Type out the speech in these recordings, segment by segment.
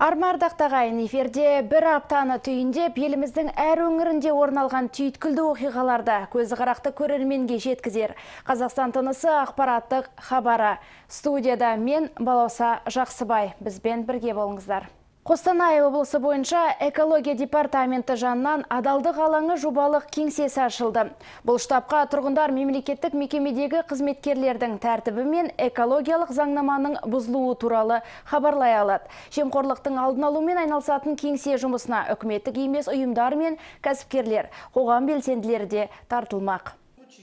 Армардақтағайын эфирде бір аптаны түйіндеп, еліміздің әр өңірінде орналған түйткілді оқиғаларды көзі қарақты көрерменге жеткізер. Қазақстан тынысы ақпараттық хабары. Студияда мен Балауса Жақсыбай. Бізбен бірге болыңыздар. Останай облысы бойынша экология департаменті жанынан адалдық алаңы жобалық кеңсесі ашылды. Бұл штабқа тұрғындар мемлекеттік мекемедегі қызметкерлердің тәртібі мен экологиялық заңнаманың бұзылуы туралы хабарлай алады. Жемқорлықтың алдын алумен айналысатын кеңсе жұмысына үкіметтік емес ұйымдар мен кәсіпкерлер, қоғам белсенділері де тартылмақ.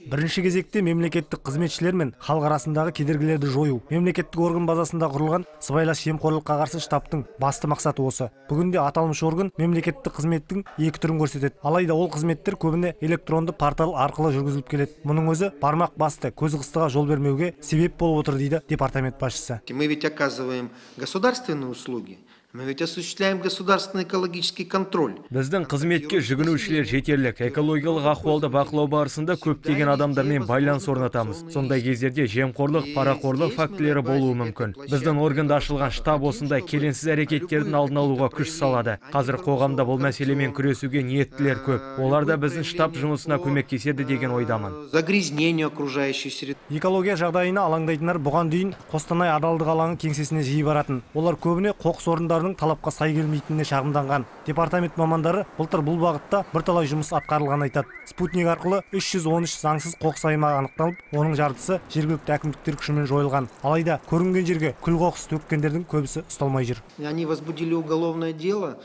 Бірінші кезекте мемлекеттік қызметшілер мен халық арасындағы кедергілерді жою. Мемлекеттік орган базасында құрылған Сыбайлас Емқорылыққа қарсы штабтың басты мақсаты осы. Бүгінде аталмыш орган мемлекеттік қызметтің екі түрін көрсетеді. Алайда ол қызметтер көбіне электронды портал арқылы жүргізіліп келеді. Мұның өзі бармақ басты көзқыстыға жол бермеуге себеп болып отыр, дейді департамент басшысы. Мы ведь оказываем государственные услуги. Мы ведь осуществляем государственный экологический контроль. Біздің қызметке жүгінушілер жетерлік. Экологиялық ахуалды бақылау барысында көптеген адамдармен байланыс орнатамыз. Сондай кездерде жемқорлық, парақорлық фактілері болуы мүмкін. Біздің органда ашылған штаб осындай келеңсіз әрекеттердің алдын алуға күш салады. Қазір қоғамда бұл мәселемен күресуге ниеттілер көп. Олар да біздің штаб жұмысына көмектеседі деген ойдамын. Загрязнение окружающей среды. Экология жағдайына алаңдайтындар бұған дейін Қостанай адалдық алаңы кеңсесіне жиі баратын. Олар көбіне қоқыс орындары талапқа сай келмейтініне шағымданған. Департамент мамандары былтыр бұл бағытта бірталай жұмыс атқарылған айтады. Спутник арқылы 313 заңсыз қоқыс аймағы анықталып, оның жартысы жергілікті әкімдіктер күшімен жойылған. Алайда көрінген жерге күл қоқыс төккендердің көбісі ұсталмай жүр. Они возбудили уголовное дело,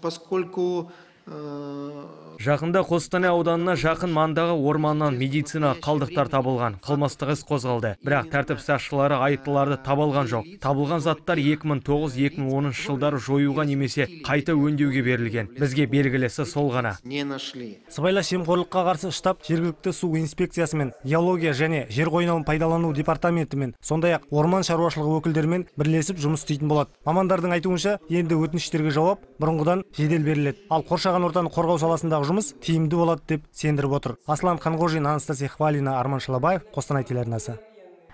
поскольку жақында Қостанай ауданына жақын маңдағы орманнан медицина қалдықтар табылған. Қылмыстық іс қозғалды. Бірақ тәртіп сақшылары айыптыларды табылған жоқ. Табылған заттар 2009-2010 жылдары жоюға немесе қайта өңдеуге берілген. Бізге белгілесі сол ғана. Сыбайлас жемқорлыққа қарсы штаб жергілікті су инспекциясымен, геология және жер қойнауын пайдалану департаментімен, сондай-ақ орман шаруашылығы өкілдерімен бірлесіп жұмыс істейтін болады. Мамандардың айтуынша, енді өтініштерге жауап бұрынғыдан жедел беріледі. Ал қоршаған ортаны қорғау саласындағы жұмыс тиімді болады деп сендіріп отыр. Аслан Қанғожин, Анастасия Хвалина, Арман Шылабаев, Қостанай телеарнасы.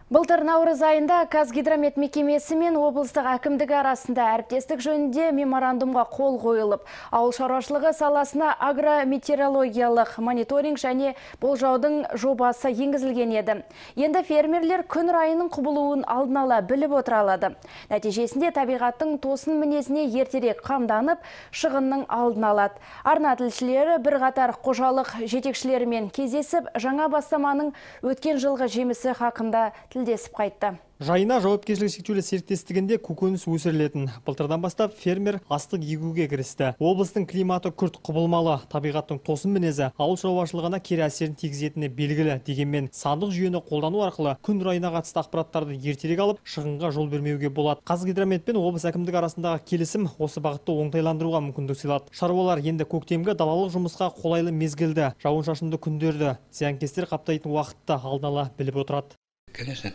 Былтыр наурыз айында Қазгидромет мекемесі мен облыстық әкімдігі арасында әріптестік жөнінде меморандумға қол қойылып, ауыл шаруашылығы саласына агрометеорологиялық мониторинг және болжаудың жобасы енгізілген еді. Енді фермерлер күн райының құбылуын алдын ала біліп отыра алады. Нәтижесінде табиғаттың тосын мінезіне ертерек қамданып, шығынның алдын алады. Арна тілшілері бірқатар қожалық жетекшілерімен кездесіп, жаңа бастаманың өткен жылғы жемісі хақында тілдесіп қайтты. Жайына жауапкершілігі шектеулі серіктестігінде көкөніс өсірілетін. Былтырдан бастап фермер астық егуге кірісті. Облыстың климаты күрт құбылмалы, табиғаттың тосын мінезі ауыл шаруашылығына кері әсерін тигізетіні белгілі. Дегенмен сандық жүйені қолдану арқылы күн райына қатысты ақпараттарды ертерек алып, шығынға жол бермеуге болады. Қазгидромет пен облыс әкімдігі арасындағы келісім осы бағытты оңтайландыруға мүмкіндік сыйлады. Шаруалар енді көктемгі далалық жұмысқа қолайлы мезгілді, жауын-шашынды күндерді, зиянкестер қаптайтын уақытты алдын ала біліп отырады. Конечно,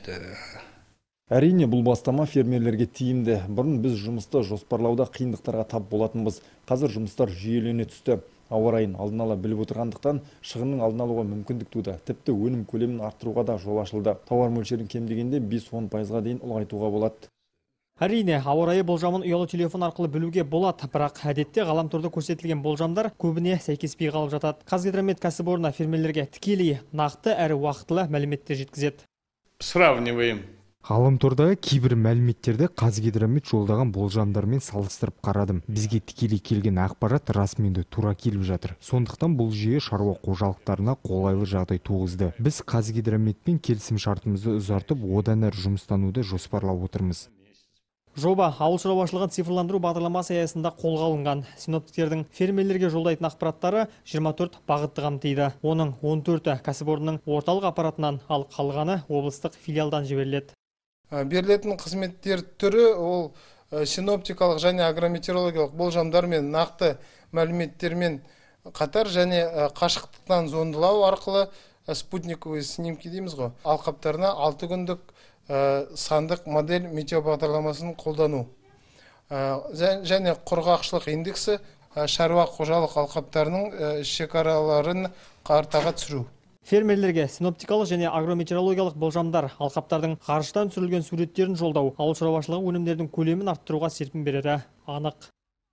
әрине, бұл бастама фермерлерге тиімді. Бұрын біз жұмысты жоспарлауда қиындықтарға тап болатынбыз. Қазір жұмыстар жүйелене түсті. Ауа райын алдын ала біліп отырғандықтан шығынның алдын алуға мүмкіндік туды. Тіпті өнім көлемін арттыруға да жол ашылды. Тауар мөлшерін кем дегенде 5-10%-ға дейін ұлғайтуға болады. Әрине, ауа райы болжамын ұялы телефон арқылы білуге болады, бірақ әдетте ғаламторда көрсетілген болжамдар көбіне сәйкеспей қалып жатады. Қазгидромет кәсіпорны фермерлерге тікелей, нақты әрі уақытылы мәліметтер жеткізеді. Сравниваем. Ғаламтордағы кейбір мәліметтерді Қазгидромет жолдаған болжамдармен салыстырып қарадым. Бізге тікелей келген ақпарат расменді тура келіп жатыр. Сондықтан бұл жүйе шаруа қожалықтарына қолайлы жағдай туғызды. Біз Қазгидрометпен келісім шартымызды ұзартып, одан әрі жұмыстануды жоспарлап отырмыз. Жоба ауыл шаруашылығын цифрландыру бағдарламасы аясында қолға алынған. Синоптиктердің фермерлерге жолдайтын ақпараттары 24 бағытты қамтиды. Оның 14-і кәсіпорынның орталық аппаратынан, ал қалғаны облыстық филиалдан жіберіледі. Берілетін қызметтер түрі ол синоптикалық және агрометеорологиялық болжамдармен, нақты мәліметтермен қатар және қашықтықтан зондылау арқылы спутниковые снимки дейміз ғой, алқаптарына 6 күндік сандық модель метеобағдарламасын қолдану және құрғақшылық индексі шаруа қожалық алқаптарының шекараларын қартаға түсіру. Фермерлерге синоптикалық және агрометеорологиялық болжамдар алқаптардың ғарыштан түсірілген суреттерін жолдау, ауыл шаруашылығы өнімдердің көлемін арттыруға серпін берері анық.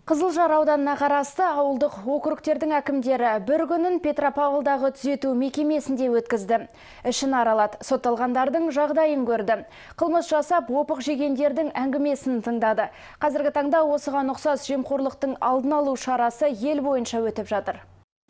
Қызылжар ауданына қарасты ауылдық округтердің әкімдері бір күнін Петропавлдағы түзету мекемесінде өткізді. Ішін аралат, сотталғандардың жағдайын көрді. Қылмыс жасап, опық жегендердің әңгімесін тыңдады. Қазіргі таңда осыған ұқсас жемқорлықтың алдын алу шарасы ел бойынша өтіп жатыр.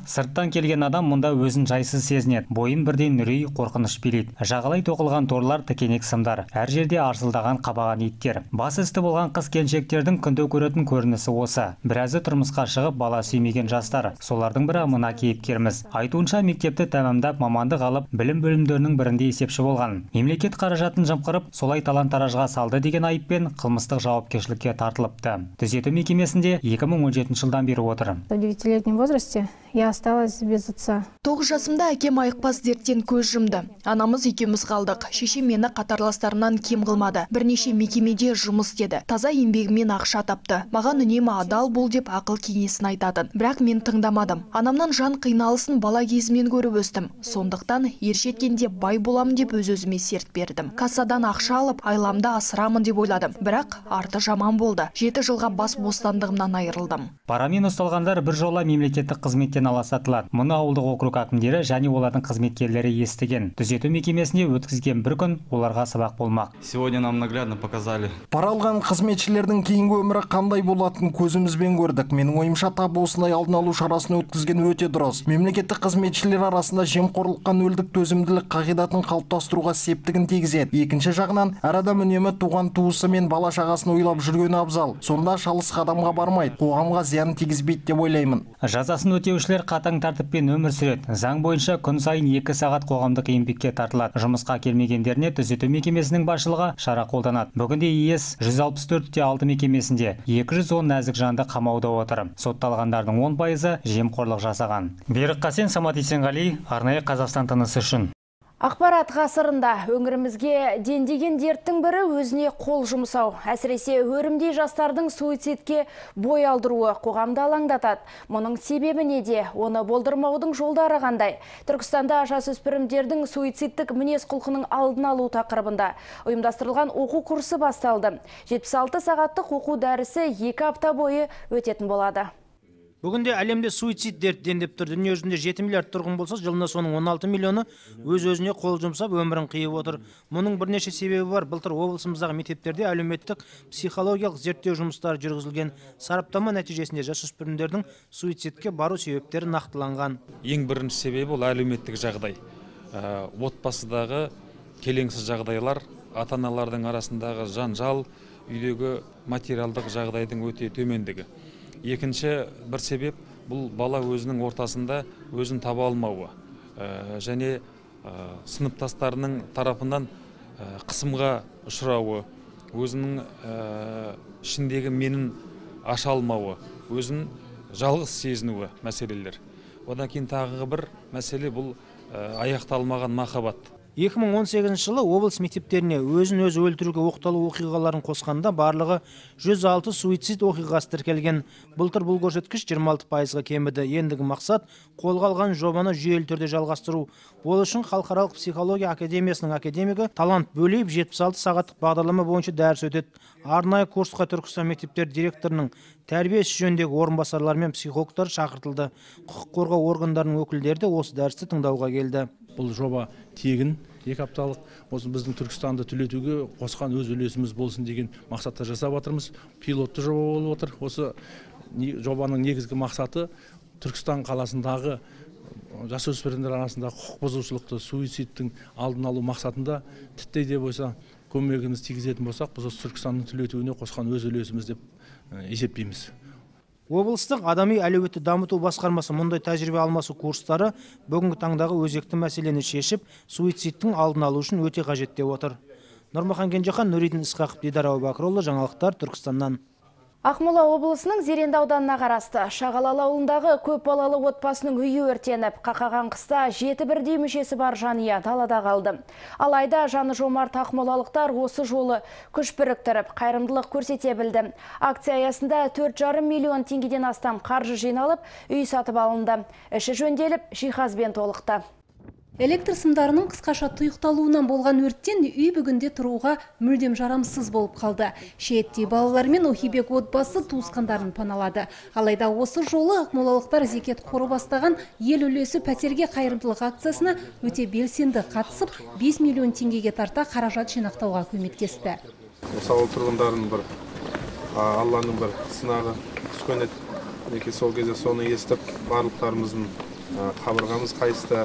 Сырттан келген адам мұнда өзін жайсыз сезінеді. Бойын бірден үрей, қорқыныш билейді. Жағалай тоқылған торлар, тікенек сымдар. Әр жерде арсылдаған қабаған иттер. Басы істі болған қыз-келіншектердің күнде көретін көрінісі осы. Біразы тұрмысқа шығып бала сүймеген жастар. Солардың бірі мына кейіпкеріміз. Айтуынша мектепті тәмамдап мамандық алып, білім бөлімдерінің бірінде есепші болған. Мемлекет қаражатын жымқырып, солай талан-таражға салды деген айыппен қылмыстық жауапкершілікке тартылыпты. Түзету мекемесінде 2017 жылдан бері отыр. В 9-летнем возрасте я осталась без отца. 9 жасымда әкем айықпас дерттен көз жұмды. Анамыз екеуміз қалдық. Шешем мені қатарластарынан кем қылмады. Бірнеше мекемеде жұмыс деді. Таза еңбегімен ақша тапты. Маған үнемі адал бол деп ақыл кеңесін айтатын. Бірақ мен тыңдамадым. Анамнан жан қиналысын бала кезімнен көріп өстім. Сондықтан ержеткенде бай болам деп өз-өзіме серт бердім. Кассадан ақша алып, айламда асырамын деп ойладым. Бірақ арты жаман болды. 7 жылға бас бостандығымнан айырылдым. Парамен ұсталғандар біржола мемлекеттік қызметтен аласатылады. Мұны ауылдық округ әкімдері және олардың қызметкерлері естіген. Түзету мекемесіне өткізген бір күн оларға сабақ болмақ. Сегодня нам наглядно показали. Пара алған қызметшілердің кейінгі өмірі қандай болатынын көзімізбен көрдік. Менің ойымша тап осындай алдын алу шарасын өткізген өте дұрыс. Мемлекеттік қызметшілер арасында жемқорлыққа нөлдік төзімділік қағидатын қалыптастыруға септігін тигізеді. Екінші жағынан, әр адам үнемі туған туысы мен бала шағасын ойлап жүргені абзал. Сонда шалыс қадамға бармайды, қоғамға зиянын тигізбейді деп ойлаймын. Жазасын өтеушілер қатаң тәртіппен өмір сүреді. Заң бойынша күн сайын 2 сағат қоғамдық еңбекке тартылады. Жұмысқа келмегендеріне түзету мекемесінің басшылығы шара қолданады. Бүгінде ЕС 164-6 мекемесінде 210 нәзік жанды қамауда отыр. Сотталғандардың 10%-ы жемқорлық жасаған. Берік Қасен, Самат Есенғали, арнайы Қазақстан тынысы үшін. Ақпарат ғасырында өңірімізге дендеген дерттің бірі өзіне қол жұмсау. Әсіресе өрімдей жастардың суицидке бой алдыруы қоғамды алаңдатады. Мұның себебі неде? Оны болдырмаудың жолдары қандай? Түркістанда жасөспірімдердің суицидтік мінез құлқының алдын алу тақырыбында ұйымдастырылған оқу курсы басталды. 76 сағаттық оқу дәрісі 2 апта бойы өтетін болады. Бүгінде әлемде суицид дерттендіп тұр. Дүние жүзінде 7 миллиард тұрғын болса, жылына соның 16 миллионы өз-өзіне қол жұмсап өмірін қиып отыр. Мұның бірнеше себебі бар. Былтыр облысымыздағы мектептерде әлеуметтік психологиялық зерттеу жұмыстары жүргізілген. Сараптама нәтижесінде жасөспірімдердің суицидке бару себептері нақтыланған. Ең бірінші себебі ол әлеуметтік жағдай. Отбасыдағы келеңсіз жағдайлар, ата-аналардың арасындағы жанжал, үйдегі материалдық жағдайдың өте төмендігі. Екінші бір себеп бұл бала өзінің ортасында өзін таба алмауы және сыныптастарының тарапынан қысымға ұшырауы, өзінің ішіндегі менін аша алмауы, өзін жалғыз сезінуі мәселелер. Одан кейін тағы бір мәселе бұл аяқталмаған махаббат. 2018 жылы облыс мектептеріне өзін өзі өлтіруге оқталу оқиғаларын қосқанда барлығы 106 суицид оқиғасы тіркелген. Былтыр бұл көрсеткіш 26%-ға кеміді. Ендігі мақсат қолға алған жобаны жүйелі түрде жалғастыру. Ол үшін Халықаралық Психология Академиясының академигі талант бөліп 76 сағаттық бағдарлама бойынша дәріс өтеді. Арнайы курсқа Түркістан мектептер директорының тәрбие ісі жөніндегі орынбасарлары мен психологтар шақыртылды. Құқық қорғау органдарының өкілдері де осы дәрісті тыңдауға келді. Бұл жоба тегін 2 апталық, осы біздің Түркістанды түлетуге қосқан өз үлесіміз болсын деген мақсатта жасап отырмыз. Пилотты жоба болып отыр. Осы жобаның негізгі мақсаты Түркістан қаласындағы жасөспірімдер арасында құқық бұзушылықты, суицидтің алдын алу мақсатында тіптей де болса көмегіміз тигізетін болсақ, біз осы Түркістанның түлетуіне қосқан өз үлесіміз деп есептейміз. Облыстық адами әлеуетті дамыту басқармасы мұндай тәжірибе алмасу курстары бүгінгі таңдағы өзекті мәселені шешіп, суицидтің алдын алу үшін өте қажет деп отыр. Нұрмахан Кенжехан, Нұридин Исқақов, Дидар Әубәкірұлы, жаңалықтар Түркістаннан. Ақмола облысының Зеренді ауданына қарасты Шағалалы ауылындағы көп балалы отбасының үйі өртеніп, қақаған қыста 7 бірдей мүшесі бар жанұя далада қалды. Алайда жаны жомарт ақмолалықтар осы жолы күш біріктіріп, қайырымдылық көрсете білді. Акция аясында 4,5 миллион теңгеден астам қаржы жиналып, үй сатып алынды. Іші жөнделіп, жиһазбен толықты. Электр сымдарының қысқаша тұйықталуынан болған өрттен үй бүгінде тұруға мүлдем жарамсыз болып қалды. Шиеттей балалар мен Охибек отбасы туысқандарын паналады. Алайда осы жолы ақмолалықтар зекет қоры бастаған ел үлесі пәтерге қайырымдылық акциясына өте белсенді қатысып, 5 миллион теңгеге тарта қаражат жинақтауға көмектесті. Мысалы тұрғындардың бір Алланың бір сынағы түскен еді. Сол кезде соны естіп, барлықтарымыздың қабырғамыз қайысты,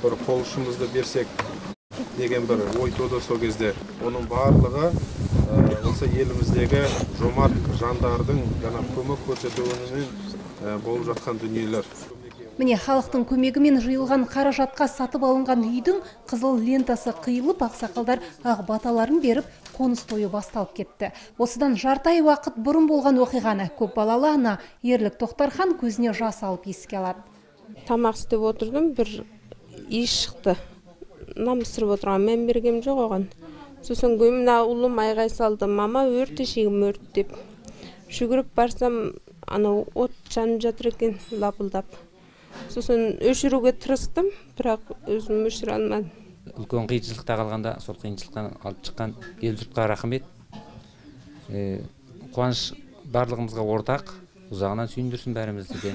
бір қол ұшымызды берсек деген бір ой туды сол кезде. Оның барлығы осы еліміздегі жомарт жандардың көмек көрсетуінен болып жатқан дүниелер. Міне, халықтың көмегімен жиылған қаражатқа сатып алынған үйдің қызыл лентасы қиылып, ақсақалдар ақ баталарын беріп, қоныс тойы басталып кетті. Осыдан жарты ай уақыт бұрын болған оқиғаны көп балалы ана Ерлік Тоқтархан көзіне жас алып еске алады. Тамақ істеп отырдым, бір еш шықты. Нам сырып отырған, мен бергем жоқ оған. Сосын көміне ұлым айғай салды, мама өрт ешегім өрт деп. Жүгіріп барсам, анау от жанып жатыр екен, лапылдап. Сосын өшіруге тырыстым, бірақ өзім өшіре алмадым. Үлкен қиыншылықта қалғанда, сол қиыншылықтан алып шыққан ел жұртқа рахмет. Қуаныш барлығымызға ортақ, ұзағынан сүйіндірсін бәрімізді де.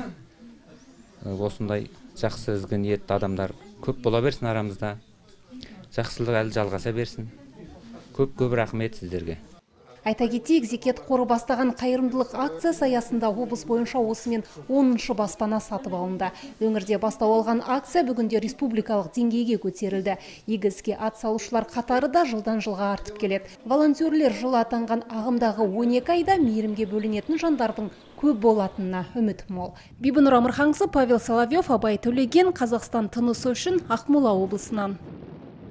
Осындай жақсы ізгі ниетті адамдар көп бола берсін арамызда. Жақсылық әлі жалғаса берсін. Көп-көп рахмет сіздерге. Айта кетейік, зекет қоры бастаған қайырымдылық акциясы аясында облыс бойынша осымен 10-шы баспана сатып алынды. Өңірде бастау алған акция бүгінде республикалық деңгейге көтерілді. Игі іске атсалушылар қатары да жылдан жылға артып келеді. Волонтерлер жылы атанған ағымдағы 12 айда мейірімге бөленетін жандардың көп болатынына үміт мол. Бибінұр Амырханқызы, Павел Соловьев, Абай Төлеген, Қазақстан тынысы үшін, Ақмола облысынан.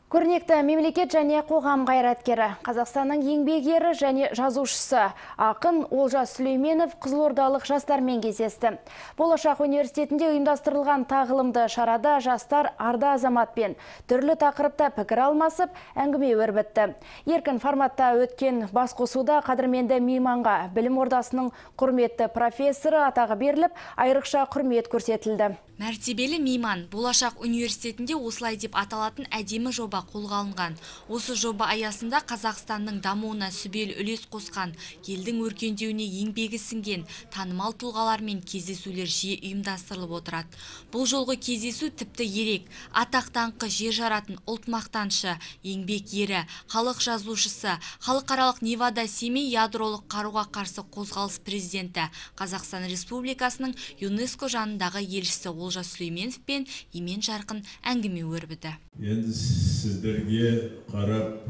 Көрнекті мемлекет және қоғам қайраткері, Қазақстанның еңбек ері және жазушысы, ақын Олжас Сүлейменов қызылордалық жастармен кездесті. Болашақ университетінде ұйымдастырылған тағылымды шарада жастар арда азаматпен түрлі тақырыпта пікір алмасып, әңгіме өрбітті. Еркін форматта өткен басқосуда қадірменді мейманға білім ордасының құрметті профессоры атағы беріліп, айрықша құрмет көрсетілді. Мәртебелі мейман Болашақ университетінде осылай деп аталатын әдемі жоба қолға алынған. Осы жоба аясында Қазақстанның дамуына сүбелі үлес қосқан, елдің өркендеуіне еңбегі сіңген танымал тұлғалармен кездесулер жиі ұйымдастырылып отырады. Бұл жолғы кездесу тіпті ерек. Атақтанқы жер жаратын ұлт мақтаншы, еңбек ері, халық жазушысы, халықаралық Невада Семей ядролық қаруға қарсы қозғалыс президенті, Қазақстан Республикасының ЮНЕСКО жанындағы елшісі Олжас Сүлейменов пен емен жарқын әңгіме өрбіді. Енді сіздерге қарап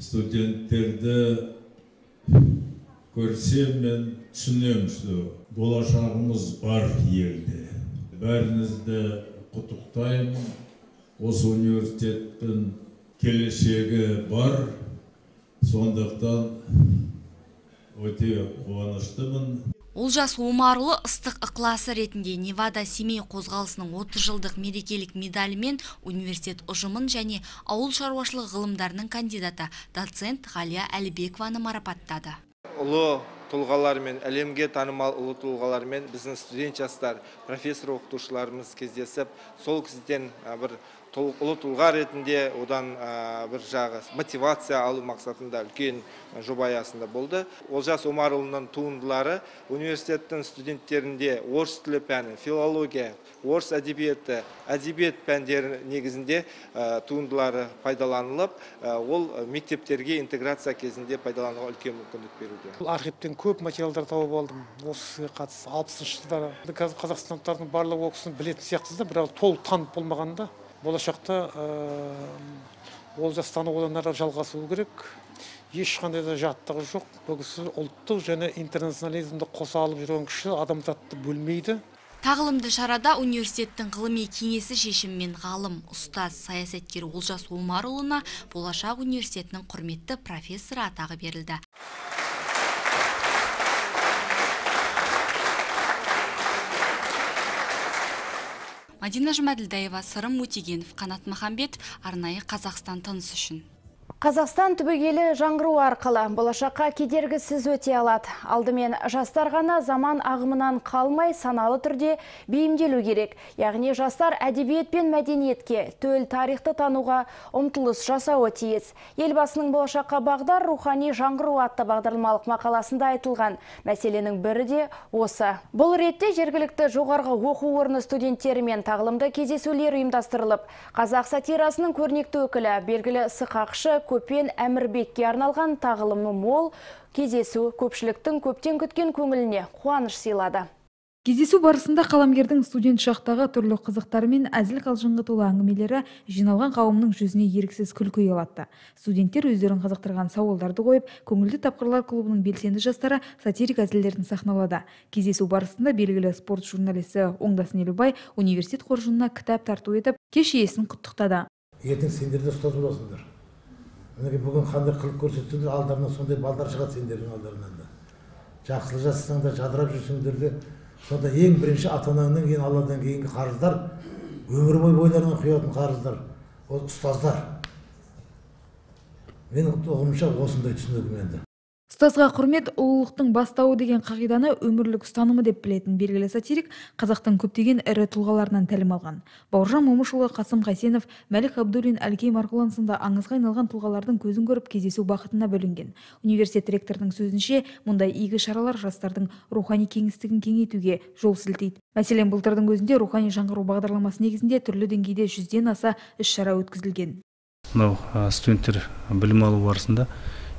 студенттерді көрсем, мен түсінем, болашағымыз бар елде. Бәріңізді құттықтаймын. Осы университеттің келешегі бар. Сондықтан өте қуаныштымын. Олжас Омарлы ыстық ықыласы ретінде Невада Семей қозғалысының 30 жылдық мерекелік медалімен университет ұжымын және ауыл шаруашылық ғылымдарының кандидаты доцент Ғалия Әлібекованы марапаттады. Ұлы тұлғалармен, әлемге танымал ұлы тұлғалармен біздің студент жастар, профессор оқытушыларымыз кездесіп, сол кісіден бір ұлы тұлға ретінде одан бір жағы мотивация алу мақсатында үлкен жоба аясында болды. Олжас Омарұлының туындылары университеттің студенттерінде орыс тілі пәні, филология, орыс әдебиеті, әдебиет пәндері негізінде туындылары пайдаланылып, ол мектептерге интеграция кезінде пайдалануға үлкен мүмкіндік беруде. Архивтен көп материалдар тауып алдым. Осы қатысты 60-шы жылдары қазақстандықтардың барлығы оқысын білетін сияқтысыз да, бірақ толық танып болмағанда. Болашақта ол жастаны одан әрі жалғасу керек. Ешқандай да жаттығы жоқ. Бүгісі ұлттық және интернационализмді қоса алып жүрген кіші адамзатты бөлмейді. Тағылымды шарада университеттің ғылыми кеңесі шешіммен ғалым, ұстаз, саясаткер Олжас Омарұлына Болашақ университетінің құрметті профессоры атағы берілді. Мадина Жұмаділдаева, Сырым Өтегенов, Қанат Махамбет, арнайы Қазақстан тынысы үшін. Қазақстан түбегейлі жаңғыру арқылы болашаққа кедергісіз өте алады. Алдымен жастар ғана заман ағымынан қалмай саналы түрде бейімделу керек. Яғни жастар әдебиет пен мәдениетке, төл тарихты тануға ұмтылыс жасауы тиіс. Елбасының болашаққа бағдар рухани жаңғыру атты бағдарламалық мақаласында айтылған мәселенің бірі де осы. Бұл ретте жергілікті жоғарғы оқу орны студенттерімен тағылымды кездесулер ұйымдастырылып, қазақ сатирасының көрнекті өкілі белгілі сықақшы Көпен Әмірбекке арналған тағылымы мол кездесу көпшіліктің көптен күткен көңіліне қуаныш сыйлады. Кездесу барысында қаламгердің студент шақтағы түрлі қызықтары мен әзіл-қалжыңға толы әңгімелері жиналған қауымның жүзіне еріксіз күлкі ұялатты. Студенттер өздерін қызықтырған сауалдарды қойып, көңілді тапқырлар клубының белсенді жастары сатирик әзілдерін сахналады. Кездесу барысында белгілі спорт журналисі Оңдасын Елубай университет қоржынына кітап тарту етіп, кеш иесін құттықтады. Ертең сендерде ұстаз боласыңдар. Бүгін қандай қылып көрсеттіңдер, алдарынан сондай балдар шығады сендердің алдарынан да. Жақсылы жасысаңдар, жадырап жүрсіңдер де, сонда ең бірінші ата-анаңнан кейін Алладан кейінгі қарыздар, өмір бойы бойларынан құятын қарыздар, ол ұстаздар. Менің ұғымымша осындай түсінігім енді. Ұстазға құрмет ұлылықтың бастауы деген қағиданы өмірлік ұстанымы деп білетін белгілі сатирик қазақтың көптеген ірі тұлғаларынан тәлім алған. Бауыржан Момышұлы, Қасым Қайсенов, Мәлік Абдулин, Әлкей Марғұлан сынды аңызға айналған тұлғалардың көзін көріп кездесу бақытына бөленген. Университет ректорының сөзінше, мұндай игі шаралар жастардың рухани кеңістігін кеңейтуге жол сілтейді. Мәселен, былтырдың өзінде рухани жаңғыру бағдарламасы негізінде түрлі деңгейде 100-ден аса іс-шара өткізілген. Мынау студенттер білім алу барысында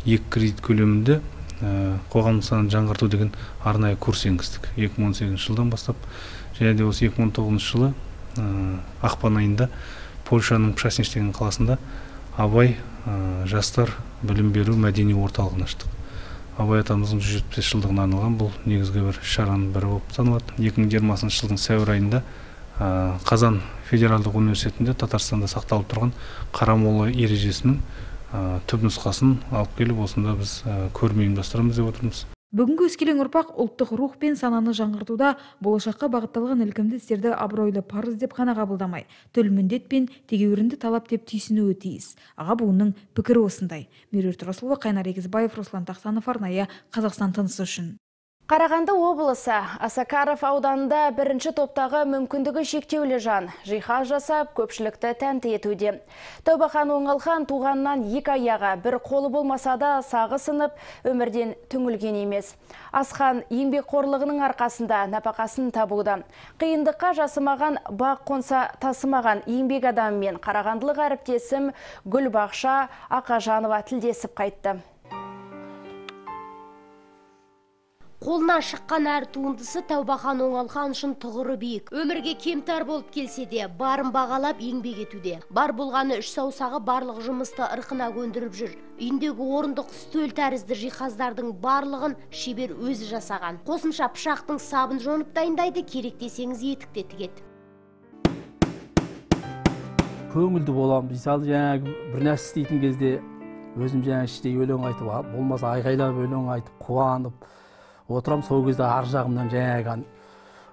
екі кредит көлемінде қоғамдық сананы жаңғырту деген арнайы курс енгіздік 2018 жылдан бастап, және де осы 2019 жылы ақпан айында Польшаның Шымкент деген қаласында Абай жастар білім беру мәдени орталығын аштық. Абай атамыздың 175 жылдығына арналған бұл негізгі бір шараның бірі болып саналады. 2020 жылдың сәуір айында Қазан федералдық университетінде Татарстанда сақталып тұрған қарамолы ережесінің түп нұсқасын алып келіп, осында біз көрме ұйымдастырамыз деп отырмыз. Бүгінгі өскелең ұрпақ ұлттық рух пен сананы жаңғыртуда болашаққа бағытталған ілкімді істерді абыройлы парыз деп қана қабылдамай, төл міндет пен тегеурінді талап деп түйсінуі тиіс. Аға буынның пікірі осындай. Меруерт Тұрасылова, Қайнар Егізбаев, Руслан Тақсанов арнайы Қазақстан тынысы үшін. Қарағанды облысы Асакаров ауданында бірінші топтағы мүмкіндігі шектеулі жан жиһаз жасап көпшілікті тәнті етуде. Тәубахан Оңалхан туғаннан екі аяғы, бір қолы болмаса да сағы сынып, өмірден түңілген емес. Асхан еңбекқорлығының арқасында нәпақасын табуда. Қиындыққа жасымаған, бақ қонса тасымаған еңбек адамымен қарағандылық әріптесім Гүлбақша Ақажанова тілдесіп қайтты. Қолынан шыққан әр туындысы Тәубахан Оңалхан үшін тұғыры биік. Өмірге кемтар болып келсе де, барын бағалап еңбек етуде. Бар болғаны үш саусағы барлық жұмысты ырқына көндіріп жүр. Үйіндегі орындық стөл тәрізді жиһаздардың барлығын шебер өзі жасаған. Қосымша пышақтың сабын жонып дайындайды, керек десеңіз етікте тігеді. Көңілді боламын. Мысалы, жаңағы бір нәрсе істейтін кезде өзім жаңағы іштей өлең айтып, болмаса айғайлап өлең айтып, қуанып отырам, сол кезде ар жағымнан жаңағы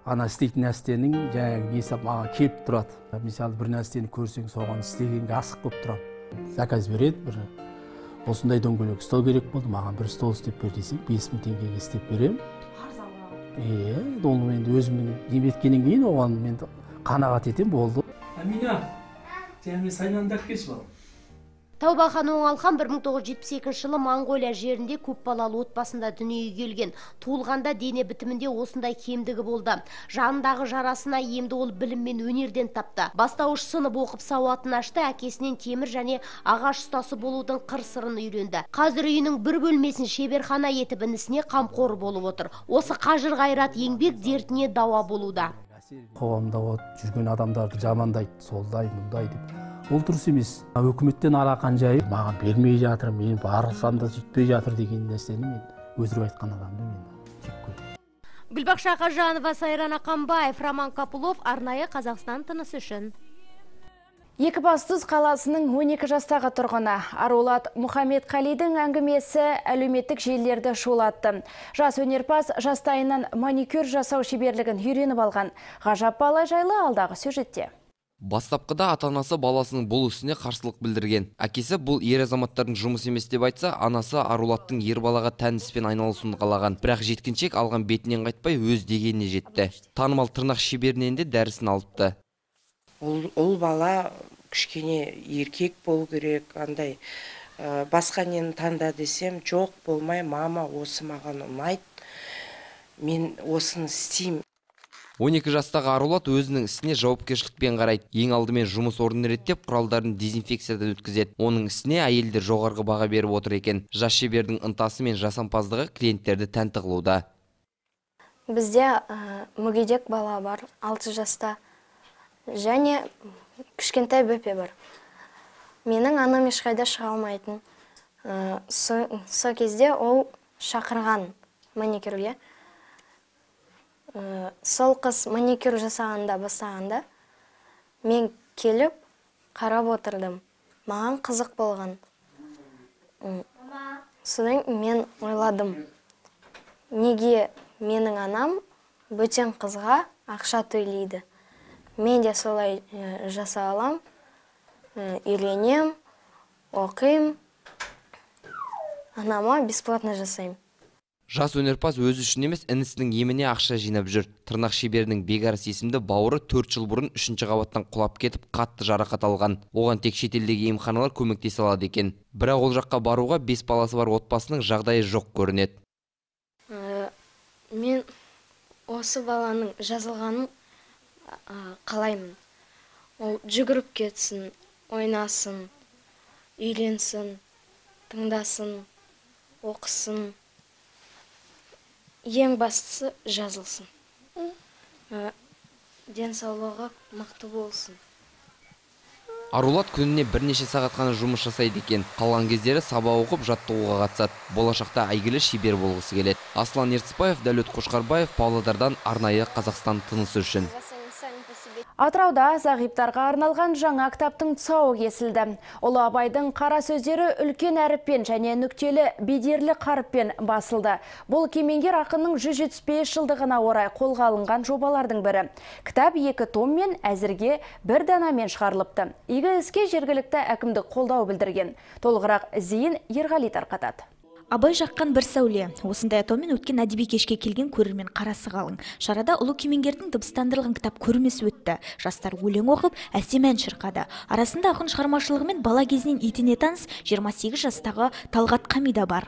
ана істейтін нәрсенің жаңағы есап маған келіп тұрады. Мысалы, бір нәрсені көрсең, соған істегенге асық болып тұрам. Заказ береді, бір осындай дөңгелек стол керек болды, маған бір стол істеп бер десең, 5000 теңгеге істеп берем. Оны енді өзімнің еңбектенгеннен кейін оған мен қанағат етем, болды. Амина, жаңа сайландап кеш бал. Тәубахан Оңалхан 1972 жылы Моңғолия жерінде көпбалалы отбасында дүниеге келген. Туылғанда дене бітімінде осындай кемдігі болды. Жанындағы жарасына емді ол білім мен өнерден тапты. Бастауыш сынып оқып сауатын ашты, әкесінен темір және ағаш ұстасы болудың қыр-сырын үйренді. Қазір үйінің бір бөлмесін шеберхана етіп, інісіне қамқор болып отыр. Осы қажыр қайрат еңбек дертіне дауа болуда. Қоғамда жүрген адамдарды жамандайды, солдай, мұндай деп. Ол дұрыс емес. Өкіметтен алақан жайы, маған бермей жатыр, мен барсам да жетпей жатыр деген нәрсені мен өздері айтқан адамды мен тек көрдім. Гүлбақша Қажанова, Сайран Ақамбаев, Роман Капулов, арнайы Қазақстан тынысы үшін. Екібастұз қаласының 12 жастағы тұрғына Арулат Мұхаммед Қалидің әңгімесі әлеуметтік желілерді шулатты. Жас өнерпаз жастайынан маникюр жасау шеберлігін үйреніп алған. Ғажап бала жайлы алдағы сюжетте. Бастапқыда ата-анасы баласының бұл ісіне қарсылық білдірген. Әкесі бұл ер азаматтардың жұмыс емес деп айтса, анасы арулаттың ер балаға тән іспен айналысуын қалаған. Бірақ жеткіншек алған бетінен қайтпай өз дегеніне жетті. Танымал тырнақ шеберінен де дәрісін алыпты. Ол бала кішкене еркек болу керек, андай басқа нені таңда десем, жоқ болмай, мама осы маған ұнайды. Мен осыны істеймін. 12 жастағы Арулат өзінің ісіне жауапкершілікпен қарайды. Ең алдымен жұмыс орнын реттеп, құралдарын дезинфекциядан өткізеді. Оның ісіне әйелдер жоғарғы баға беріп отыр екен. Жас шебердің ынтасы мен жасампаздығы клиенттерді тәнті қылуда. Бізде мүгедек бала бар, 6 жаста. Және кішкентай бөпе бар. Менің анам ешқайда шыға алмайтын. Со кезде ол шақырған маникюрге. Сол қыз маникюр жасағанда бастағанда мен келіп қарап отырдым. Маған қызық болған. Содан мен ойладым. Неге менің анам бөтен қызға ақша төлейді? Мен де солай жаса алам, үйленем, оқим, анама бесплатно жасаймын. Жас өнерпаз өз үшін емес, інісінің еміне ақша жинап жүр. Тырнақ шеберінің Бегарыс есімді бауыры 4 жыл бұрын 3-ші қабаттан құлап кетіп, қатты жарақат алған. Оған тек шетелдегі емханалар көмектесе алады екен. Бірақ ол жаққа баруға 5 баласы бар отбасының жағдайы жоқ көрінеді. Мен осы баланың жазылғанын қалаймын. Ол жүгіріп кетсін, ойнасын, үйленсін, тыңдасын, оқысын. Ең бастысы жазылсын. Денсаулығы мықты болсын. Арулат күніне бірнеше сағат қана жұмыс жасайды екен. Қалған кездері сабақ оқып, жаттығуға қатысады. Болашақта әйгілі шебер болғысы келеді. Аслан Ерціпаев, Дәулет Қошқарбаев, Павлодардан арнайы Қазақстан тынысы үшін. Атырауда зағиптарға арналған жаңа кітаптың тұсауы кесілді. Ұлы Абайдың қара сөздері үлкен әріппен және нүктелі бедерлі қарыппен басылды. Бұл кемеңгер ақынның 175 жылдығына орай қолға алынған жобалардың бірі. Кітап 2 томмен әзірге 1 данамен шығарылыпты. Игі іске жергілікті әкімдік қолдау білдірген. Толығырақ Зейін Ерғали тарқатады. Абай жаққан бір сәуле. Осындай атаумен өткен әдеби кешке келген көрермен қарасы қалың. Шарада ұлы кемеңгердің дыбыстандырылған кітап көрмесі өтті. Жастар өлең оқып, әсем ән шырқады. Арасында ақын шығармашылығымен бала кезінен етене таныс 28 жастағы Талғат Қамида бар.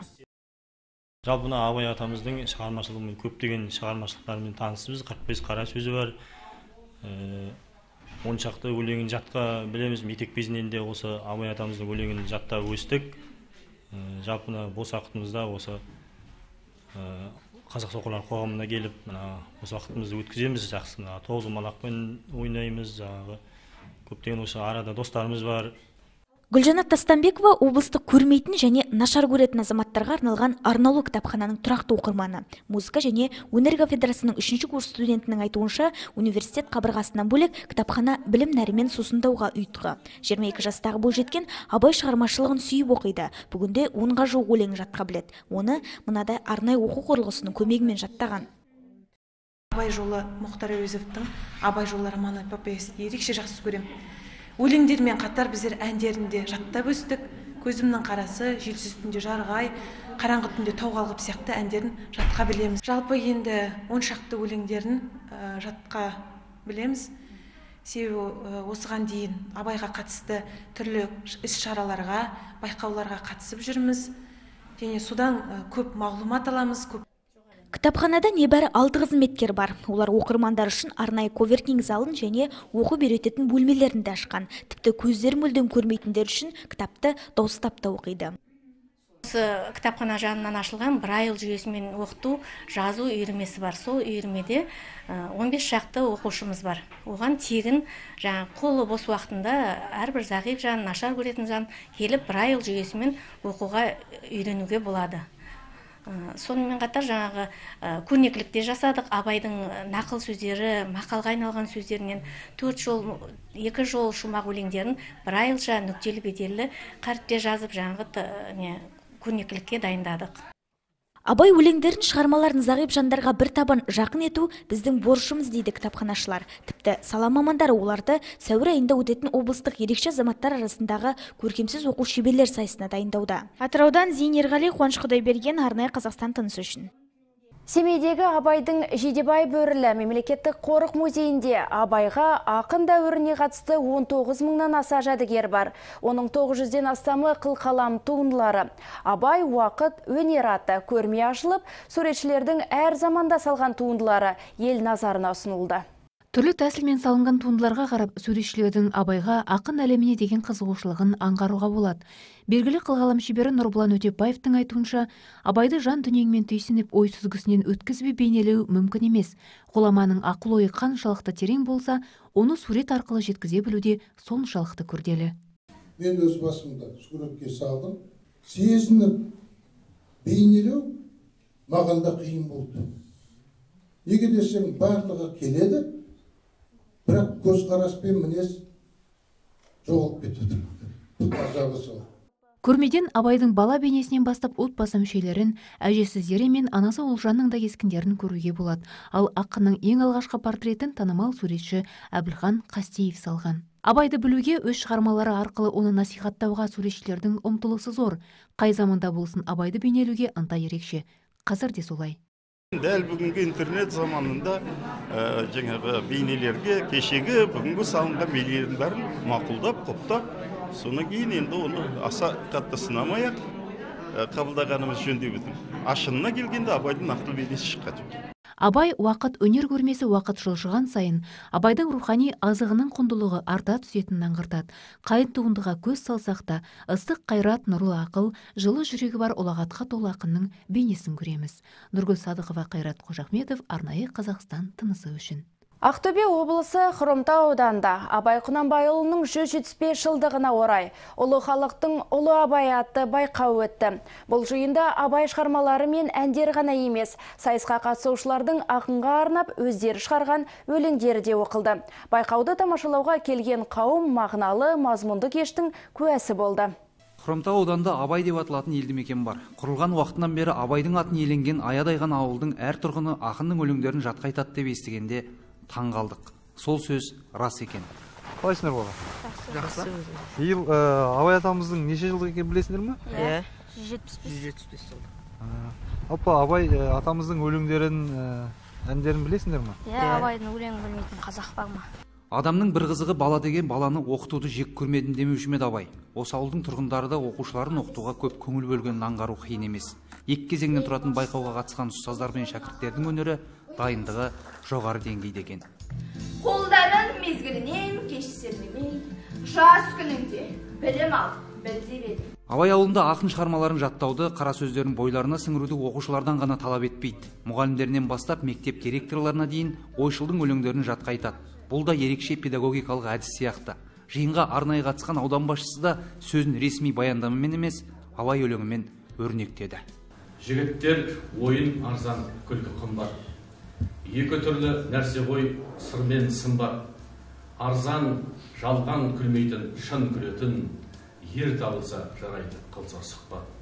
Жалпы Абай атамыздың шығармашылығымен көптеген шығармашылықтарымен танысымыз. 45 қара сөзі бар. 10 шақты өлеңін жатқа білеміз. Мектеп кезінен де осы Абай атамыздың өлеңін жатта өстік. Жалпына бос уақытымызда осы қазақ оқулар қоғамына келіп, осы уақытымызды өткіземіз. Жақсына тоғызқұмалақпен ойнаймыз. Жаңағы көптеген осы арада достарымыз бар. Гүлжанат Тастанбекова облыстық көрмейтін және нашар көретін азаматтарға арналған арнаулы кітапхананың тұрақты оқырманы. Музыка және өнер кафедрасының 3-ші курс студентінің айтуынша, университет қабырғасынан бөлек кітапхана білім нәрімен сусындауға ұйытқы. 22 жастағы бойжеткен Абай шығармашылығын сүйіп оқиды. Бүгінде 10-ға жуық өлең жатқа біледі. Оны мынадай арнайы оқу құрылғысының көмегімен жаттаған. Абай жолы Мұхтар Әуезовтің Абай жолы романы эпопеясын ерекше жақсы көремін. Өлеңдермен қатар біздер әндерінде жаттап өстік. Көзімнің қарасы, желсіз түнде жарғай, қараңғы түнде тауға алғып сияқты әндерін жатқа білеміз. Жалпы енді 10 шақты өлеңдерін жатқа білеміз. Себебі осыған дейін Абайға қатысты түрлі іс-шараларға, байқауларға қатысып жүрміз. Және содан көп мағлұмат аламыз. Кітапханада небәрі 6 қызметкер бар. Олар оқырмандар үшін арнайы коверкинг залын және оқу беретін бөлмелерін де ашқан. Тіпті көздер мүлдем көрмейтіндер үшін кітапты дауыстап та оқиды. Осы кітапхана жанынан ашылған Брайл жүйесімен оқыту, жазу үйірмесі бар. Сол үйірмеде 15 шақты оқушымыз бар. Оған тегін қолы бос уақытында әрбір зағип жан, нашар көретін жан келіп Брайл жүйесімен оқуға үйренуге болады. Сонымен қатар жаңағы көрнекілікте жасадық. Абайдың нақыл сөздері, мақалға айналған сөздерінен 2 жол шумақ өлеңдерін брайлша нүктелі беделі қаріпте жазып жаңағы көрнекілікке дайындадық. Абай өлеңдерін шығармаларын зағип жандарға бір табан жақын ету біздің борышымыз дейді кітапханашылар. Тіпті сала мамандары оларды сәуір айында өтетін облыстық ерекше азаматтар арасындағы көркемсіз оқу шеберлер сайысына дайындауда. Атыраудан Зейнерғали Қуанышқұдайберген арнайы Қазақстан тынысы үшін. Семейдегі Абайдың Жидебай бөрілі мемлекеттік қорық музейінде Абайға ақын дәуіріне қатысты 19 мыңнан аса жәдігер бар. Оның 900-ден астамы қылқалам туындылары. Абай уақыт өнер атты көрме ашылып, суретшілердің әр заманда салған туындылары ел назарына ұсынылды. Түрлі тәсілмен салынған туындыларға қарап, суретшілердің Абайға ақын әлеміне деген қызығушылығын аңғаруға болады. Белгілі қылғалам шебері Нұрбұлан Өтепбаевтың айтуынша, Абайды жан дүниеңмен түйсініп ой сүзгісінен өткізбей бейнелеу мүмкін емес. Ғұламаның ақыл ойы қаншалықты терең болса, оны сурет арқылы жеткізе білуде соншалықты күрделі. Мен өз басымда суретке салдым, сезініп бейнелеу маған да қиын болды. Неге десең, барлығы келеді. Бірақ көзқараспен мінез жоғалып кетеді. Бұл азабы сол. Көрмеден Абайдың бала бейнесінен бастап отбасы мүшелерін, әжесіздері мен анасы Олжанның да кескіндерін көруге болады. Ал ақынның ең алғашқы портретін танымал суретші Әбілхан Қастеев салған. Абайды білуге өз шығармалары арқылы оны насихаттауға суретшілердің ұмтылысы зор. Қай заманда болсын Абайды бейнелуге ынта ерекше. Қазір де солай. Дәл бүгінгі интернет заманында жаңағы бейнелерге кешегі бүгінгі салынған бейнелердің бәрін мақұлдап, құптап, соны кейін енді оны аса қатты сынамай-ақ қабылдағанымыз жөн деп едім. Ашынына келгенде Абайдың ақтыл бейнесі шыққан. Абай уақыт өнер көрмесі уақыт жылжыған сайын Абайдың рухани азығының құндылығы арта түсетінін аңғартады. Қай туындыға көз салсақ та, ыстық қайрат, нұрлы ақыл, жылы жүрегі бар ұлағатқа толы ақынның бейнесін көреміз. Нұргүл Садықова, Қайрат Қожахметов, арнайы Қазақстан тынысы үшін. Ақтөбе облысы Құрымтау ауданында Абай Құнанбайұлының 175 жылдығына орай ұлы халықтың ұлы Абай атты байқау өтті. Бұл жиында Абай шығармалары мен әндер ғана емес, сайысқа қатысушылардың ақынға арнап өздері шығарған өлеңдері де оқылды. Байқауды тамашалауға келген қауым мағыналы мазмұнды кештің куәсі болды. Құрымтау ауданында Абай деп аталатын елді мекен бар. Құрылған уақытынан бері Абайдың атын еленген аядайған ауылдың әр тұрғыны ақынның өлеңдерін жатқа айтады деп естігенде таң қалдық. Сол сөз рас екен. Қалайсыңдар бала? Жақсы. Биыл Абай атамыздың неше жылдығы екенін білесіңдер ме? Иә. 175 жыл. Апа, Абай атамыздың өлеңдерін, әндерін білесіңдер ме? Иә, Абайдың өлеңін білмейтін қазақ бар ма? Адамның бір қызығы бала деген баланы оқытуды жек көрмедім демеуші ме Абай. Осы ауылдың тұрғындары да оқушыларын оқытуға көп көңіл бөлгенін аңғару қиын емес. Екі кезеңнен тұратын байқауға қатысқан ұстаздар мен шәкірттердің өнері дайындығы жоғары деңгейде екен. Қолдарын мезгілінен кешсермей, жас күнінде білім алып, білдіреді. Абай ауылында ақын шығармаларын жаттауды, қара сөздерін бойларына сіңіруді оқушылардан ғана талап етпейді. Мұғалімдерінен бастап мектеп директорларына дейін ойшылдың өлеңдерін жатқа айтады. Бұл да ерекше педагогикалық әдіс сияқты. Жиынға арнайы қатысқан аудан басшысы да сөзін ресми баяндамамен емес, Абай өлеңімен өрнектеді. Жігіттер ойын арзан, күлкі қымбат. Екі түрлі нәрсе ғой, сыр мен сын бар. Арзан, жалған күлмейтін, шын күлетін, ер табылса жарайды, қылса сұқпат.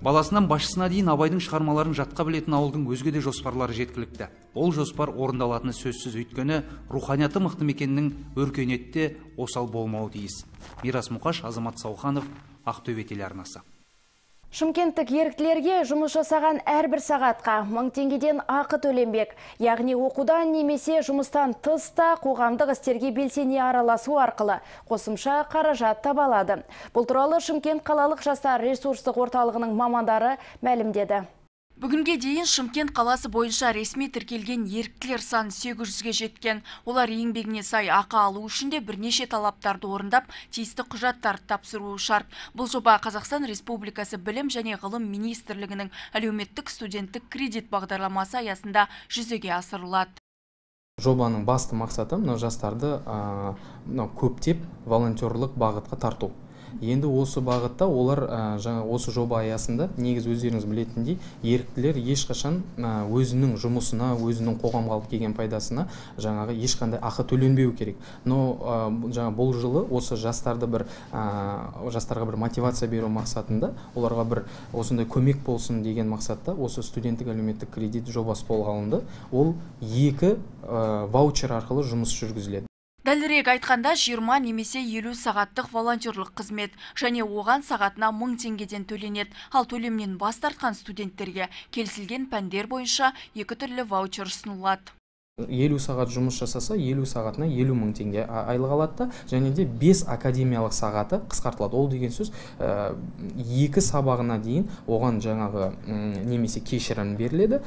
Баласынан басшысына дейін Абайдың шығармаларын жатқа білетін ауылдың өзге де жоспарлары жеткілікті. Ол жоспар орындалатыны сөзсіз, өйткені руханияты мықты мекеннің өркениетте осал болмауы тиіс. Мирас Мұқаш, Азамат Сауханов, Ақтөбе телеарнасы. Шымкенттік еріктілерге жұмыс жасаған әрбір сағатқа 1000 теңгеден ақы төленбек. Яғни оқудан немесе жұмыстан тыста қоғамдық істерге белсене араласу арқылы қосымша қаражат табылады. Бұл туралы Шымкент қалалық жастар ресурстық орталығының мамандары мәлімдеді. Бүгінге дейін Шымкент қаласы бойынша ресми тіркелген еріктілер саны 800-ге жеткен. Олар еңбегіне сай ақы алу үшін де бірнеше талаптарды орындап, тиісті құжаттарды тапсыруы шарт. Бұл жоба Қазақстан Республикасы Білім және Ғылым Министрлігінің әлеуметтік студенттік кредит бағдарламасы аясында жүзеге асырылады. Жобаның басты мақсаты мына жастарды көптеп волонтерлік бағытқа тарту. Енді осы бағытта олар жаңа осы жоба аясында негіз өздеріңіз білетіндей еріктілер ешқашан өзінің жұмысына, өзінің қоғамға алып келген пайдасына жаңағы ешқандай ақы төленбеу керек. Но жаңа бұл жылы осы жастарға бір мотивация беру мақсатында, оларға бір осындай көмек болсын деген мақсатта осы студенттік әлеуметтік кредит жобасы қолға алынды. Ол 2 ваучер арқылы жұмыс жүргізіледі. Дәлірек айтқанда 20 немесе 50 сағаттық волонтерлық қызмет және оған сағатына 1000 теңгеден төленеді. Ал төлемнен бас тартқан студенттерге келісілген пәндер бойынша 2 түрлі ваучер ұсынылады. 50 сағат жұмыс жасаса, 50 сағатына 50.000 теңге айлық алады, және де 5 академиялық сағаты қысқартылады. Ол деген сөз 2 сабағына дейін оған жаңағы немесе кешірім беріледі,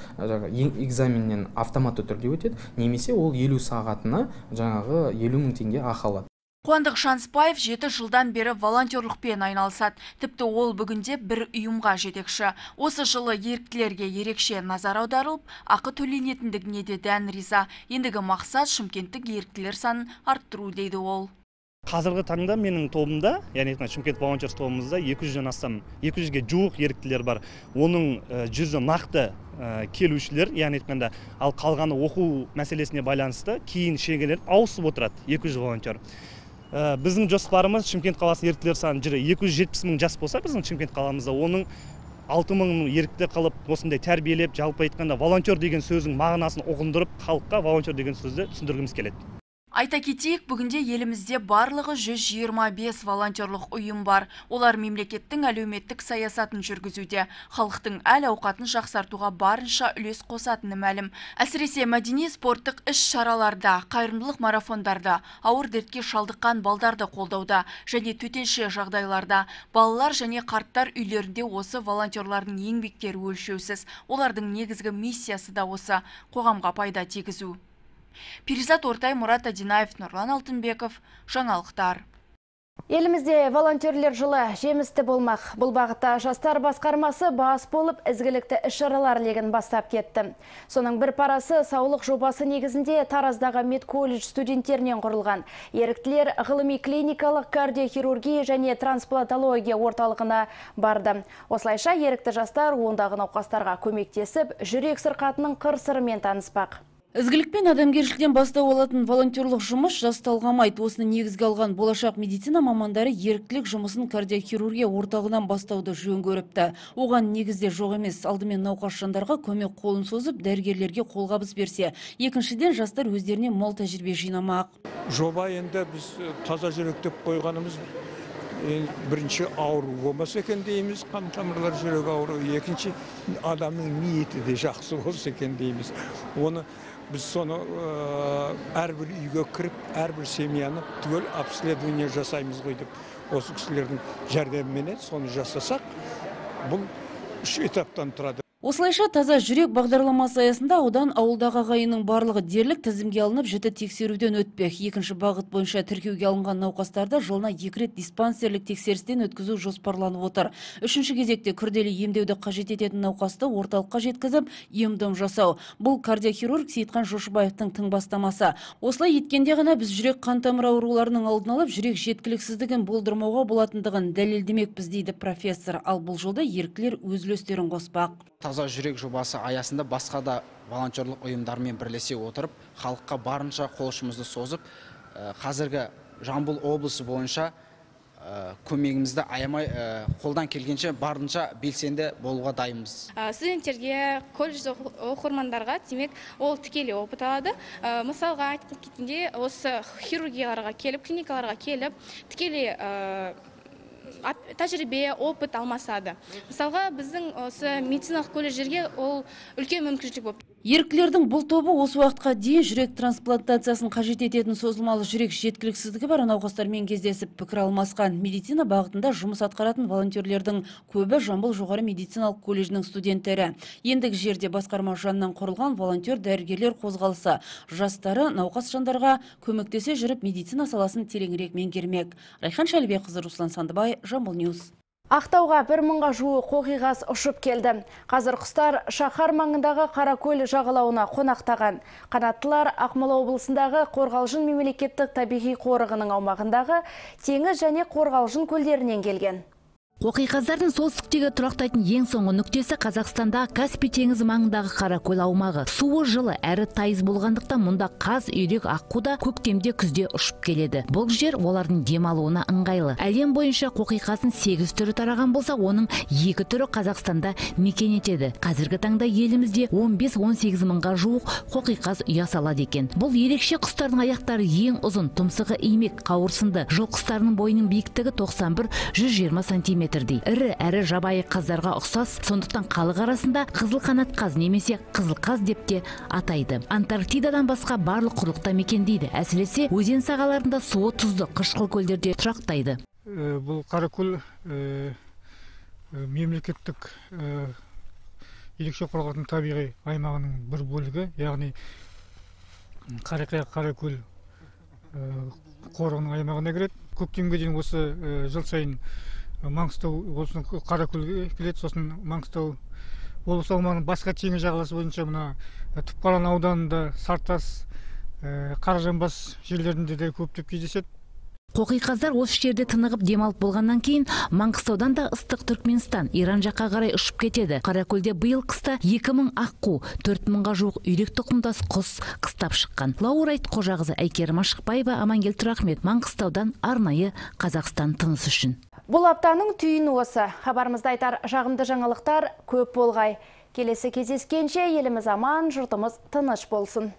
экзаменнен автоматты түрде өтеді, немесе ол 50 сағатына жаңағы 50.000 теңге ақы алады. Қуандық Шанспаев 7 жылдан бері волонтерлықпен айналысады. Тіпті ол бүгінде бір ұйымға жетекші. Осы жылы еріктілерге ерекше назар аударылып, ақы төленетіндігіне де дән риза. Ендігі мақсат шымкенттік еріктілер санын арттыру дейді ол. Қазіргі таңда менің тобымда, яғни Шымкент волонтер тобымызда 200-ден астам, 200-ге жуық еріктілер бар. Оның 100-і нақты келушілер, яғни айтқанда, ал қалғаны оқу мәселесіне байланысты кейін шегелер ауысып отырады 200 волонтер. Біздің жоспарымыз Шымкент қаласы еріктілер саны жүрі 270.000 жас болса, біздің Шымкент қаламызда оның 60.000 ерікті қалып, осындай тәрбиелеп, жалпы айтқанда волонтер деген сөздің мағынасын ұғындырып, халыққа волонтер деген сөзді түсіндіргіміз келеді. Айта кетейік, бүгінде елімізде барлығы 125 волонтерлық ұйым бар. Олар мемлекеттің әлеуметтік саясатын жүргізуде, халықтың әл-ауқатын жақсартуға барынша үлес қосатыны мәлім. Әсіресе мәдени спорттық іс-шараларда, қайырымдылық марафондарда, ауыр дертке шалдыққан балдарды қолдауда және төтенше жағдайларда балалар және қарттар үйлерінде осы волонтерлардың еңбектері өлшеусіз. Олардың негізгі миссиясы да осы қоғамға пайда тигізу. Перизат Ортай, Мұрат Адинаев, Нұрлан Алтынбеков, жаңалықтар. Елімізде волонтерлер жылы жемісті болмақ. Бұл бағытта жастар басқармасы бас болып, ізгілікті іс-шаралар легін бастап кетті. Соның бір парасы саулық жобасы негізінде Тараздағы Медколледж студенттерінен құрылған. Еріктілер ғылыми клиникалық кардиохирургия және трансплантология орталығына барды. Осылайша ерікті жастар ондағы науқастарға көмектесіп, жүрек сырқатының қыр-сырымен таныспақ. Ізгілікпен адамгершіліктен бастау алатын волонтерлық жұмыс жасталғамайды. Осыны негізге алған болашақ медицина мамандары еріктілік жұмысын кардиохирургия орталығынан бастауды жөн көріпті. Оған негізде жоқ емес, алдымен науқас жандарға көмек қолын созып, дәрігерлерге қолғабыс берсе. Екіншіден, жастар өздеріне мол тәжірибе жинамақ. Жоба енді біз таза жүрек деп қойғанымыз бірінші ауру болмаса екен дейміз, қан тамырлар жүрегі ауру, екінші адамның ниеті де жақсы болса екен дейміз. Оны біз соны әрбір үйге кіріп, әрбір семьяны түгел обследование жасаймыз ғой деп, осы кісілердің жәрдемімен соны жасасақ, бұл 3 этаптан тұрады. Осылайша таза жүрек бағдарламасы аясында аудан ауылдағы ағайынның барлығы дерлік тізімге алынып, жіті тексеруден өтпек. Екінші бағыт бойынша тіркеуге алынған науқастарды жылына 2 рет диспансерлік тексерістен өткізу жоспарланып отыр. Үшінші кезекте күрделі емдеуді қажет ететін науқасты орталыққа жеткізіп, ем-дом жасау. Бұл кардиохирург Сейітхан Жошыбаевтың тың бастамасы. Осылай еткенде ғана біз жүрек қан тамыр ауруларының алдын алып, жүрек жеткіліксіздігін болдырмауға болатындығын дәлелдемекпіз дейді профессор. Ал бұл жолда еріктілер өз үлестерін қоспақ. Таза жүрек жобасы аясында басқа да волонтерлық ұйымдармен бірлесе отырып, халыққа барынша қолшымызды созып, қазіргі Жамбыл облысы бойынша көмегімізді аямай, қолдан келгенше барынша белсенді болуға дайымыз. Студенттерге, колледж оқырмандарға, демек, ол тікелей опыт алады. Мысалға айтып кеткенде, осы хирургияларға келіп, клиникаларға келіп, тікелей тәжірибе, опыт алмасады. Мысалға, біздің осы медициналық колледжерге ол үлкен мүмкіншілік болып. Еріктілердің бұл тобы осы уақытқа дейін жүрек трансплантациясын қажет ететін созылмалы жүрек жеткіліксіздігі бар науқастармен кездесіп пікір алмасқан. Медицина бағытында жұмыс атқаратын волонтерлердің көбі Жамбыл жоғары медициналық колледжінің студенттері. Ендігі жерде басқарма жанынан құрылған волонтер дәрігерлер қозғалысы жастары науқас жандарға көмектесе жүріп медицина саласын тереңірек меңгермек. Райхан Шәлібекқызы, Руслан Сандыбай, Жамбыл News. Ақтауға 1000-ға жуық қоқиғаз ұшып келді. Қазір құстар шаһар маңындағы Қаракөл жағалауына қонақтаған. Қанаттылар Ақмола облысындағы Қорғалжын мемлекеттік табиғи қорығының аумағындағы теңіз және Қорғалжын көлдерінен келген. Қоқиғаздардың солтүстіктегі тұрақтайтын ең соңғы нүктесі Қазақстанда Каспий теңізі маңындағы Қаракөл аумағы. Суы жылы әрі тайыз болғандықтан мұнда қаз, үйрек, аққу да көктемде күзде ұшып келеді. Бұл жер олардың демалуына ыңғайлы. Әлем бойынша қоқиғаздың 8 түрі тараған болса, оның 2 түрі Қазақстанда мекен етеді. Қазіргі таңда елімізде 15-18 мыңға жуық қоқиғаз ұясалады екен. Бұл ерекше құстардың аяқтары ең ұзын, тұмсығы имек, қауырсынды. Жылқыстарының бойының биіктігі 91-120 см. Әрі жабайы қаздарға ұқсас, сондықтан халық арасында қызыл қанат қаз немесе қызыл қаз деп те атайды. Антарктидадан басқа барлық құрлықта мекендейді. Әсіресе өзен сағаларында суы тұзды, қышқыл көлдерде тұрақтайды. Бұл Қаракөл мемлекеттік ерекше қорғалатын табиғи аймағының бір бөлігі, яғни Қаракөл қорығының аймағына кіреді. Көктемге дейін осы жыл сайын Маңғыстау облысының Қаракөлге келеді, сосын Маңғыстау облысы аумағының басқа теңіз жағаласы бойынша мына Түпқараған ауданында, Сартас, Қаражанбас жерлерінде де көптеп кездеседі. Қоқиқаздар осы жерде тынығып демалып болғаннан кейін Маңғыстаудан да ыстық Түркменстан, Иран жаққа қарай ұшып кетеді. Қаракөлде биыл қыста 2000 аққу, 4000-ға жуық үйрек тұқымдас құс қыстап шыққан. Лаурайт Қожағызы, Әлкей Марғұланов, Амангел Тұрахмет, Маңғыстаудан арнайы Қазақстан тынысы үшін. Бұл аптаның түйіні осы. Хабарымызда айтар жағымды жаңалықтар көп болғай. Келесі кездескенше еліміз аман, жұртымыз тыныш болсын.